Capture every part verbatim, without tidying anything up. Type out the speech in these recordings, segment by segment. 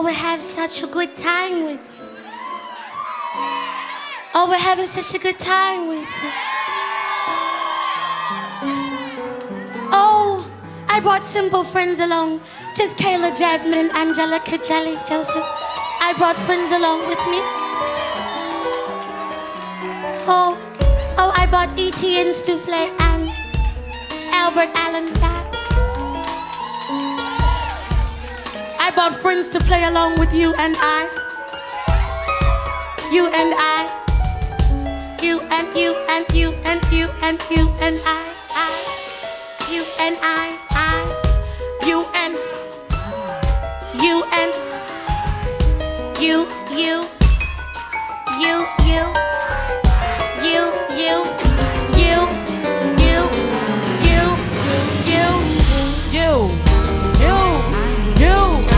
Oh, we're having such a good time with you. Oh, we're having such a good time with you. Oh, I brought simple friends along. Just Kayla, Jasmine, and Angelica, Jelly, Joseph. I brought friends along with me. Oh, oh, I brought E T N Stouffle and Albert Allen back. I brought friends to play along with you and I. You and I. You and you and you and you and you and I. I. You and I. I. You and you and you you you you you you you you you you you you.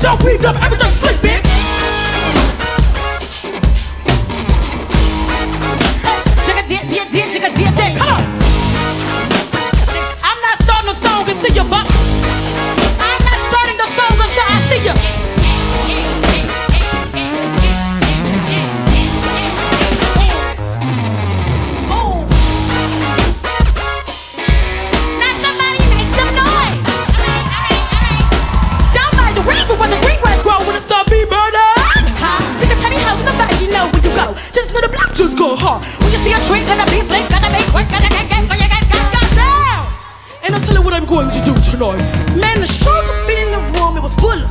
Don't weave up everything sleeping. Come on. I'm not starting a song until you buck. I'm not starting the song until I see you. Just let the black juice go hard. When you see a trick and a beast, link and a big work and a gang gang, you got got down. And I tell you what I'm going to do tonight. Man, the stroke up in the room, it was full of.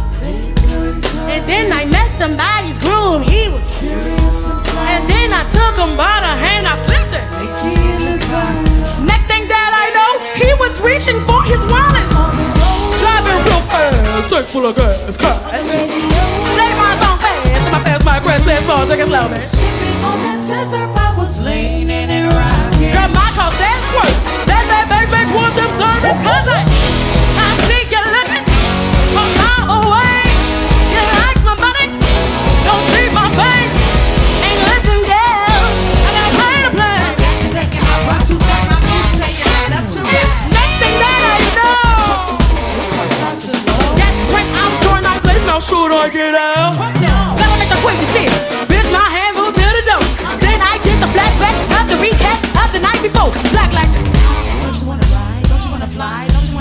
And then I met somebody's groom, he was. And then I took him by the hand, I slipped it. Next thing that I know, he was reaching for his wallet. Driving real fast, tank full of gas, crash. Play my song fast, my fast, my crash, fast, ball, take it slow, man. On that scissor, I was leaning and rocking. Girl, my cause that's work. That that bass make one them service. Cause I, I see you looking a mile away. You like my body, don't see my face. Ain't nothing else, I got a play to play. I rock too tight, my mood shaking, it's up to me. Next thing that I know, that's when I'm doing my place. Now should I get out? Fuck no. Gotta make the quick decision. Bitch, my hand. Black back of the recap of the night before. Black like that. Don't you wanna ride? Don't you wanna fly? Don't you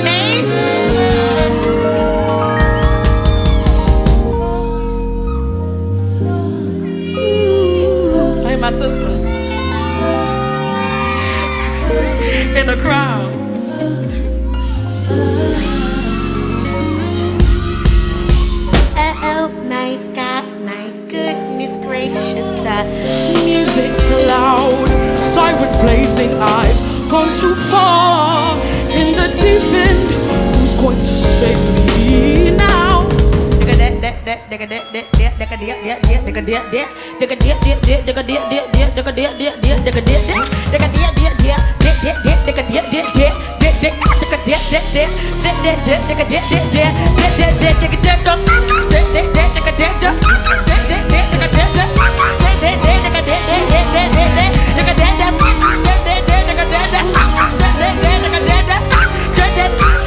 grenades? Hey, my sister. In the crowd. Oh my God, my goodness gracious, the music's loud, sirens blazing, I've gone too far in the deep end. Who's going to save me now? That's